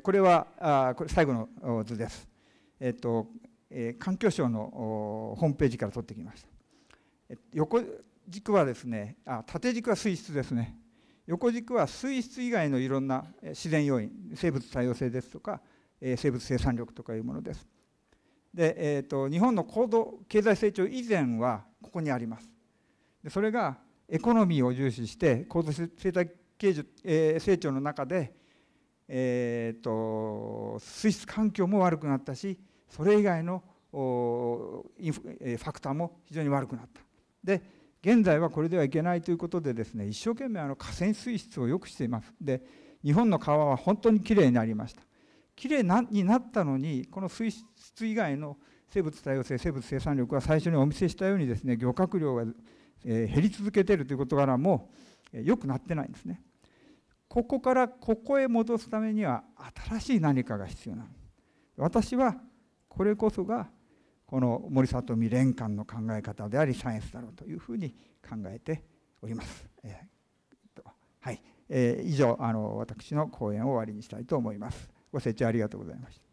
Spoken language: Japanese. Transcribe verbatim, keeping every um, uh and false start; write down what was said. これは最後の図です。えっと環境省のホームページから取ってきました。横軸はですね、あ、縦軸は水質ですね。横軸は水質以外のいろんな自然要因、生物多様性ですとか生物生産力とかいうものです。で、えー、と日本の高度経済成長以前はここにあります。でそれがエコノミーを重視して高度経済成長の中で、えー、と水質環境も悪くなったし、それ以外のインフ、ファクターも非常に悪くなった。で現在はこれではいけないということでですね、一生懸命あの河川水質を良くしています。で日本の川は本当にきれいになりました。きれいになったのに、この水質以外の生物多様性、生物生産力は最初にお見せしたようにですね、漁獲量が減り続けているということからも良くなってないんですね。ここからここへ戻すためには新しい何かが必要なの。私はこれこそがこの森聡美連監の考え方であり、サイエンスだろうというふうに考えております。えー、はい、えー、以上あの私の講演を終わりにしたいと思います。ご清聴ありがとうございました。